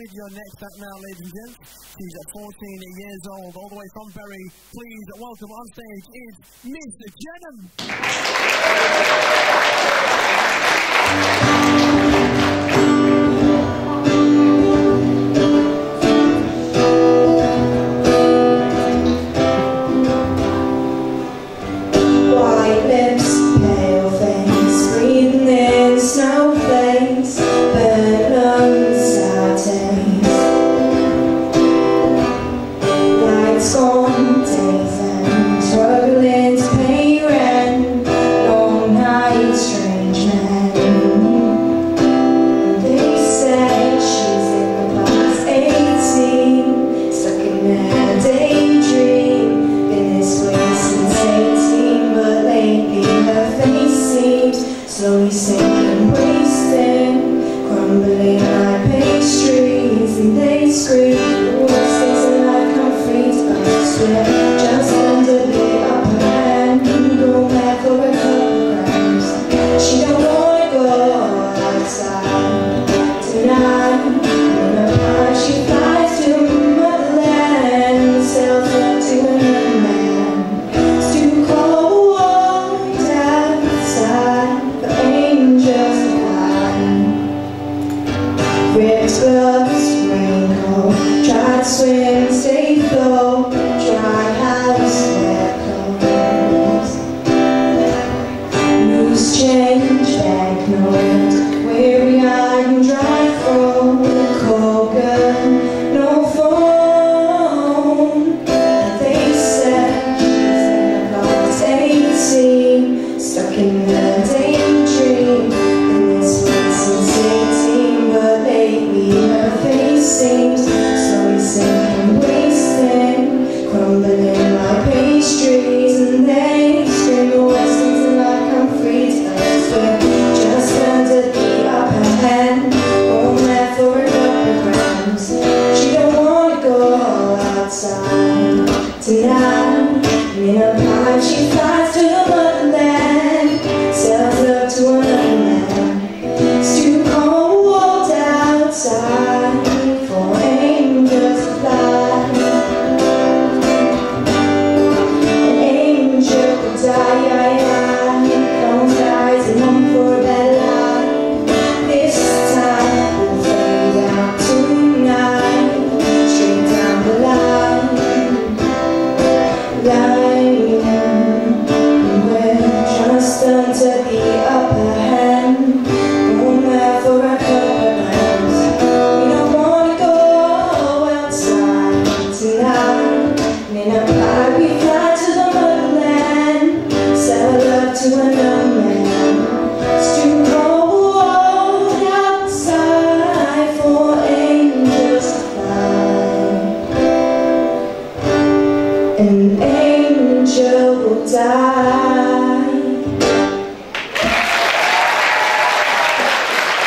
with your next act now, ladies and gents. She's at 14 years old, all the way from Bury. Please welcome on stage is Miss Jenem.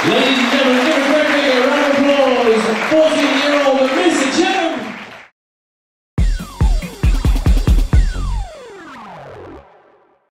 Ladies and gentlemen.